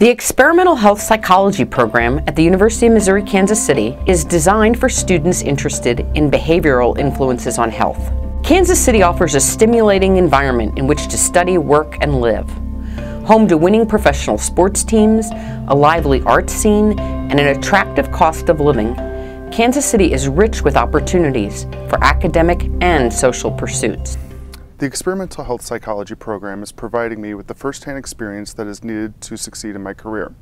The Experimental Health Psychology program at the University of Missouri-Kansas City is designed for students interested in behavioral influences on health. Kansas City offers a stimulating environment in which to study, work, and live. Home to winning professional sports teams, a lively art scene, and an attractive cost of living, Kansas City is rich with opportunities for academic and social pursuits. The Experimental Health Psychology program is providing me with the first-hand experience that is needed to succeed in my career.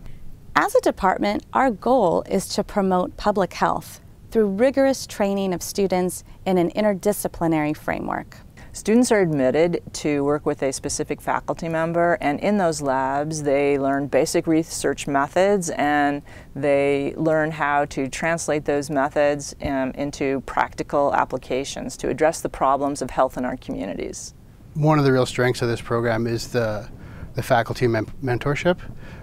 As a department, our goal is to promote public health through rigorous training of students in an interdisciplinary framework. Students are admitted to work with a specific faculty member, and in those labs they learn basic research methods and they learn how to translate those methods into practical applications to address the problems of health in our communities. One of the real strengths of this program is the faculty mentorship.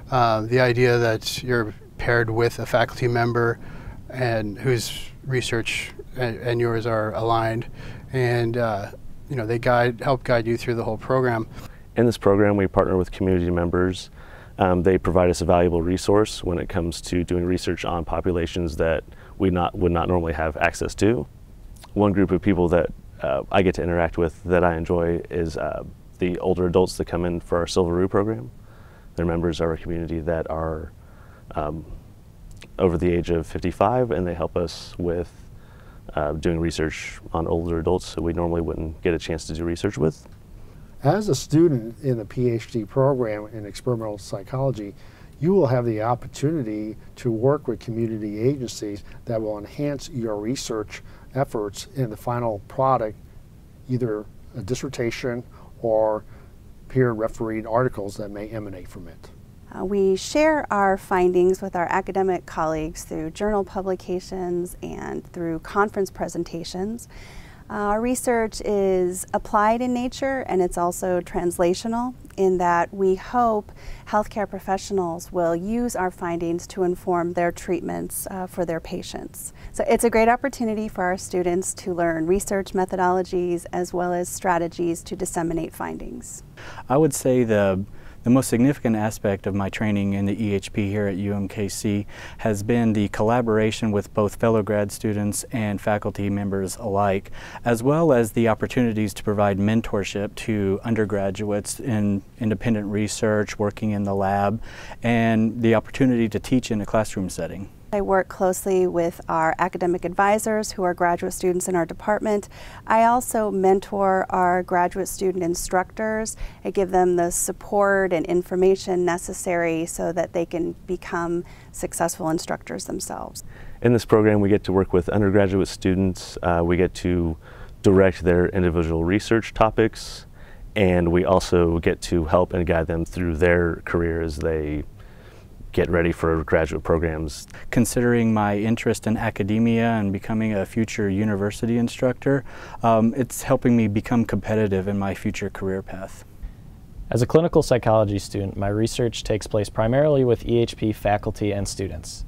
The idea that you're paired with a faculty member and whose research and yours are aligned, and you know, they help guide you through the whole program. In this program, we partner with community members. They provide us a valuable resource when it comes to doing research on populations that we would not normally have access to. One group of people that I get to interact with that I enjoy is the older adults that come in for our Silveroo program. They're members of our community that are over the age of 55, and they help us with doing research on older adults that we normally wouldn't get a chance to do research with. As a student in the PhD program in experimental psychology, you will have the opportunity to work with community agencies that will enhance your research efforts in the final product, either a dissertation or peer-refereed articles that may emanate from it. We share our findings with our academic colleagues through journal publications and through conference presentations. Our research is applied in nature, and it's also translational in that we hope healthcare professionals will use our findings to inform their treatments for their patients. So it's a great opportunity for our students to learn research methodologies as well as strategies to disseminate findings. I would say the most significant aspect of my training in the EHP here at UMKC has been the collaboration with both fellow grad students and faculty members alike, as well as the opportunities to provide mentorship to undergraduates in independent research, working in the lab, and the opportunity to teach in a classroom setting. I work closely with our academic advisors who are graduate students in our department. I also mentor our graduate student instructors. I give them the support and information necessary so that they can become successful instructors themselves. In this program, we get to work with undergraduate students. We get to direct their individual research topics, and we also get to help and guide them through their career as they get ready for graduate programs. Considering my interest in academia and becoming a future university instructor, it's helping me become competitive in my future career path. As a clinical psychology student, my research takes place primarily with EHP faculty and students.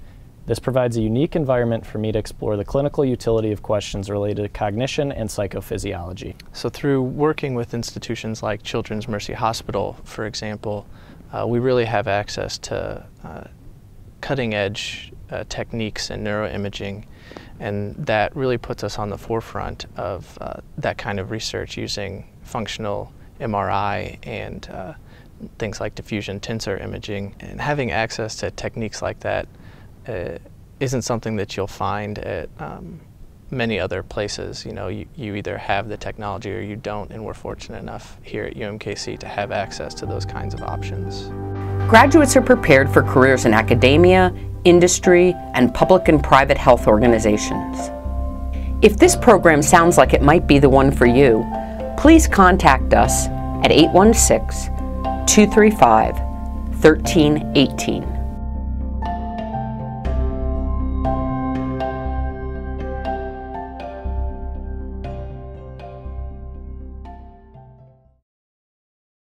This provides a unique environment for me to explore the clinical utility of questions related to cognition and psychophysiology. So through working with institutions like Children's Mercy Hospital, for example, we really have access to cutting-edge techniques in neuroimaging, and that really puts us on the forefront of that kind of research using functional MRI and things like diffusion tensor imaging. And having access to techniques like that isn't something that you'll find at many other places. You know, you either have the technology or you don't, and we're fortunate enough here at UMKC to have access to those kinds of options. Graduates are prepared for careers in academia, industry, and public and private health organizations. If this program sounds like it might be the one for you, please contact us at 816-235-1318.